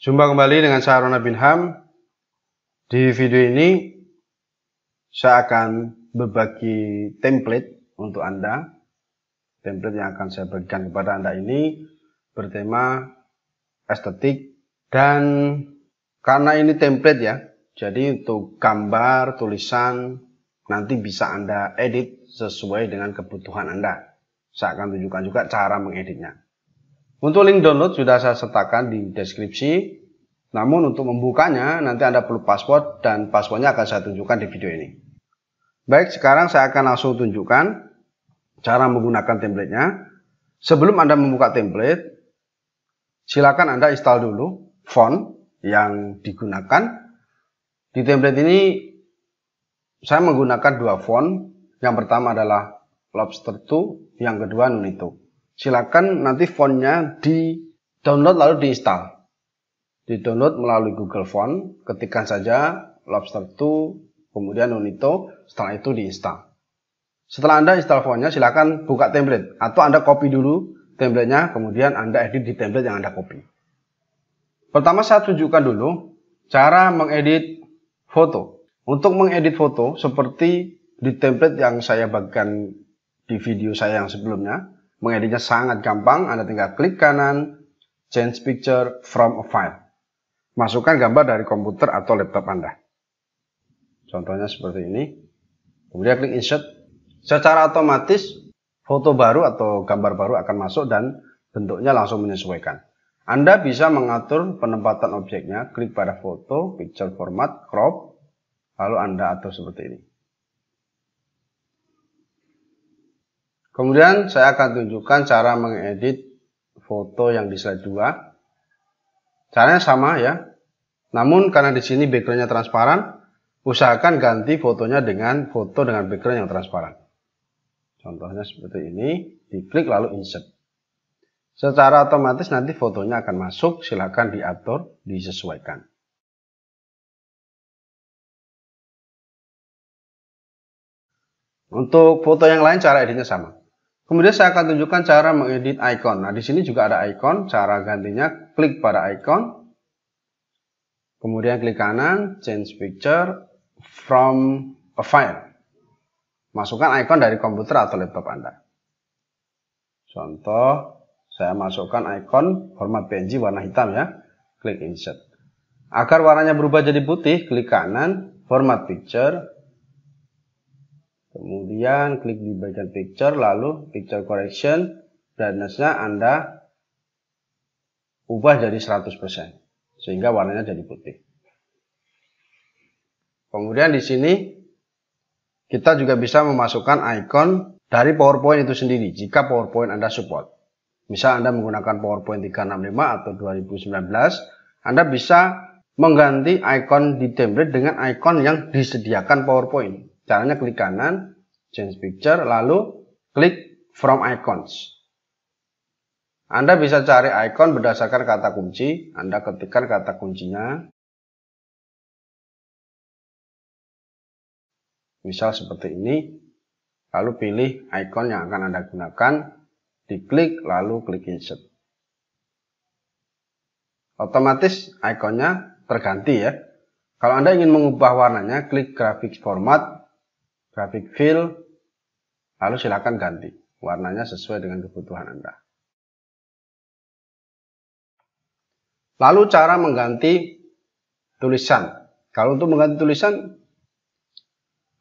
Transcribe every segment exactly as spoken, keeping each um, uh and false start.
Jumpa kembali dengan saya Rona Binham. Di video ini saya akan berbagi template untuk Anda. Template yang akan saya bagikan kepada Anda ini bertema estetik, dan karena ini template ya, jadi untuk gambar, tulisan nanti bisa Anda edit sesuai dengan kebutuhan Anda. Saya akan tunjukkan juga cara mengeditnya. Untuk link download sudah saya sertakan di deskripsi. Namun untuk membukanya nanti Anda perlu password, dan passwordnya akan saya tunjukkan di video ini. Baik, sekarang saya akan langsung tunjukkan cara menggunakan template-nya. Sebelum Anda membuka template, silakan Anda install dulu font yang digunakan. Di template ini saya menggunakan dua font. Yang pertama adalah Lobster Two, yang kedua Nunito. Silakan nanti fontnya di download lalu diinstal. Di download melalui Google Font, ketikkan saja Lobster Two, kemudian Nunito, setelah itu diinstal. Setelah Anda install fontnya, silakan buka template atau Anda copy dulu templatenya, kemudian Anda edit di template yang Anda copy. Pertama saya tunjukkan dulu cara mengedit foto. Untuk mengedit foto seperti di template yang saya bagikan di video saya yang sebelumnya, mengeditnya sangat gampang. Anda tinggal klik kanan, change picture from a file. Masukkan gambar dari komputer atau laptop Anda. Contohnya seperti ini. Kemudian klik insert. Secara otomatis foto baru atau gambar baru akan masuk dan bentuknya langsung menyesuaikan. Anda bisa mengatur penempatan objeknya. Klik pada foto, picture format, crop. Lalu Anda atur seperti ini. Kemudian saya akan tunjukkan cara mengedit foto yang di slide dua. Caranya sama ya. Namun karena di sini backgroundnya transparan, usahakan ganti fotonya dengan foto dengan background yang transparan. Contohnya seperti ini. Diklik lalu insert. Secara otomatis nanti fotonya akan masuk. Silakan diatur, disesuaikan. Untuk foto yang lain cara editnya sama. Kemudian saya akan tunjukkan cara mengedit icon. Nah, di sini juga ada icon. Cara gantinya klik pada icon. Kemudian klik kanan, change picture from a file. Masukkan icon dari komputer atau laptop Anda. Contoh, saya masukkan icon format P N G warna hitam ya. Klik insert. Agar warnanya berubah jadi putih, klik kanan, format picture. Kemudian klik di bagian picture, lalu picture correction, brightness-nya Anda ubah jadi seratus persen, sehingga warnanya jadi putih. Kemudian di sini kita juga bisa memasukkan icon dari PowerPoint itu sendiri, jika PowerPoint Anda support. Misal Anda menggunakan PowerPoint tiga enam lima atau dua ribu sembilan belas, Anda bisa mengganti icon di template dengan icon yang disediakan PowerPoint. Caranya klik kanan, change picture, lalu klik from icons. Anda bisa cari icon berdasarkan kata kunci. Anda ketikkan kata kuncinya. Misal seperti ini. Lalu pilih icon yang akan Anda gunakan. Diklik, lalu klik insert. Otomatis ikonnya terganti ya. Kalau Anda ingin mengubah warnanya, klik grafik format, grafik fill, lalu silakan ganti warnanya sesuai dengan kebutuhan Anda. Lalu cara mengganti tulisan. Kalau untuk mengganti tulisan,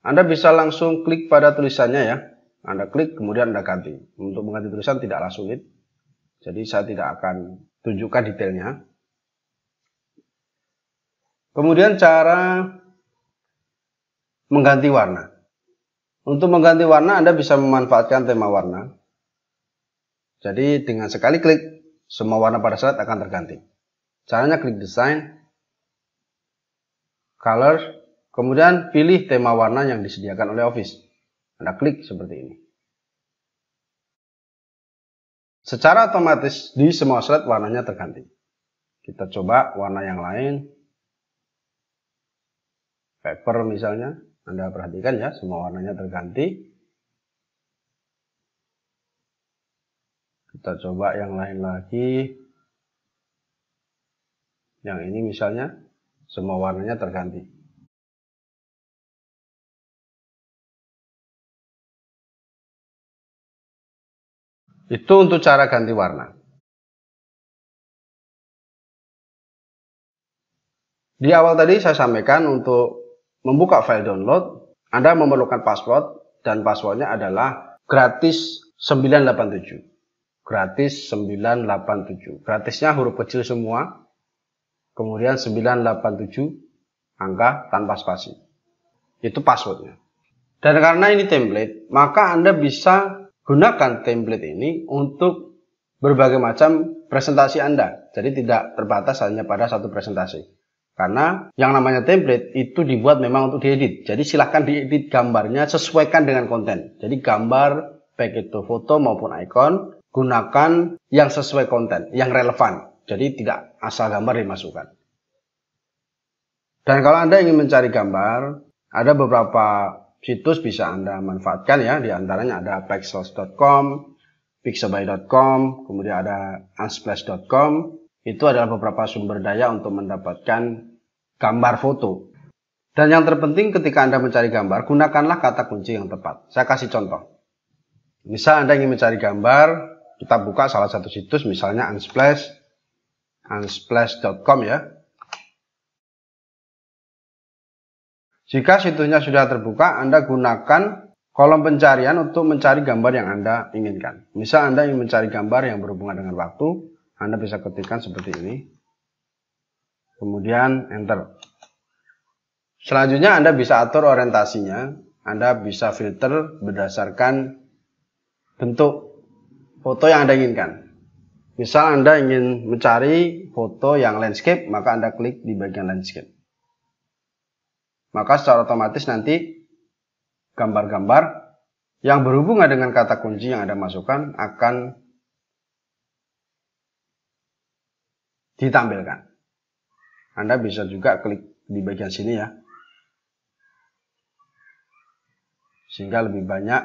Anda bisa langsung klik pada tulisannya ya. Anda klik kemudian Anda ganti. Untuk mengganti tulisan tidaklah sulit. Jadi saya tidak akan tunjukkan detailnya. Kemudian cara mengganti warna. Untuk mengganti warna, Anda bisa memanfaatkan tema warna. Jadi dengan sekali klik, semua warna pada slide akan terganti. Caranya klik design, color, kemudian pilih tema warna yang disediakan oleh Office. Anda klik seperti ini. Secara otomatis di semua slide warnanya terganti. Kita coba warna yang lain. Paper misalnya. Anda perhatikan ya, semua warnanya terganti. Kita coba yang lain lagi. Yang ini misalnya semua warnanya terganti. Itu untuk cara ganti warna. Di awal tadi saya sampaikan untuk membuka file download, Anda memerlukan password dan passwordnya adalah gratis sembilan delapan tujuh. Gratis sembilan delapan tujuh. Gratisnya huruf kecil semua. Kemudian sembilan delapan tujuh angka tanpa spasi. Itu passwordnya. Dan karena ini template, maka Anda bisa gunakan template ini untuk berbagai macam presentasi Anda. Jadi tidak terbatas hanya pada satu presentasi. Karena yang namanya template itu dibuat memang untuk diedit. Jadi silahkan diedit gambarnya, sesuaikan dengan konten. Jadi gambar, baik itu foto maupun ikon, gunakan yang sesuai konten, yang relevan. Jadi tidak asal gambar dimasukkan. Dan kalau Anda ingin mencari gambar, ada beberapa situs bisa Anda manfaatkan ya. Di antaranya ada pexels dot com, pixabay dot com, kemudian ada unsplash dot com. Itu adalah beberapa sumber daya untuk mendapatkan gambar foto. Dan yang terpenting ketika Anda mencari gambar, gunakanlah kata kunci yang tepat. Saya kasih contoh. Misal Anda ingin mencari gambar, kita buka salah satu situs, misalnya unsplash, unsplash dot com ya. Jika situsnya sudah terbuka, Anda gunakan kolom pencarian untuk mencari gambar yang Anda inginkan. Misal Anda ingin mencari gambar yang berhubungan dengan waktu, Anda bisa ketikkan seperti ini, kemudian enter. Selanjutnya Anda bisa atur orientasinya, Anda bisa filter berdasarkan bentuk foto yang Anda inginkan. Misal Anda ingin mencari foto yang landscape, maka Anda klik di bagian landscape. Maka secara otomatis nanti gambar-gambar yang berhubungan dengan kata kunci yang Anda masukkan akan ditampilkan. Anda bisa juga klik di bagian sini ya, sehingga lebih banyak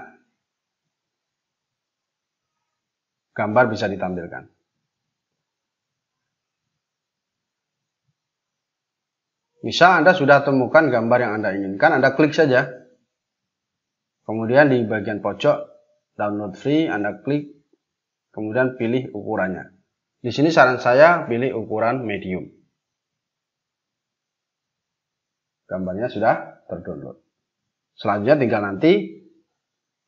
gambar bisa ditampilkan. Misal Anda sudah temukan gambar yang Anda inginkan, Anda klik saja. Kemudian di bagian pojok download free, Anda klik, kemudian pilih ukurannya. Di sini saran saya pilih ukuran medium. Gambarnya sudah terdownload. Selanjutnya tinggal nanti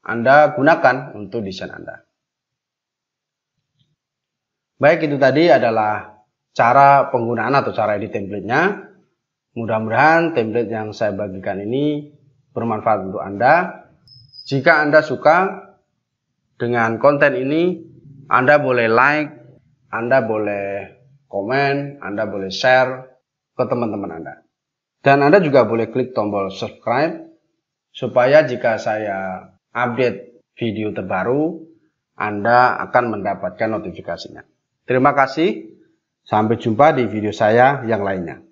Anda gunakan untuk desain Anda. Baik, itu tadi adalah cara penggunaan atau cara edit template-nya. Mudah-mudahan template yang saya bagikan ini bermanfaat untuk Anda. Jika Anda suka dengan konten ini, Anda boleh like, Anda boleh komen, Anda boleh share ke teman-teman Anda. Dan Anda juga boleh klik tombol subscribe, supaya jika saya update video terbaru, Anda akan mendapatkan notifikasinya. Terima kasih, sampai jumpa di video saya yang lainnya.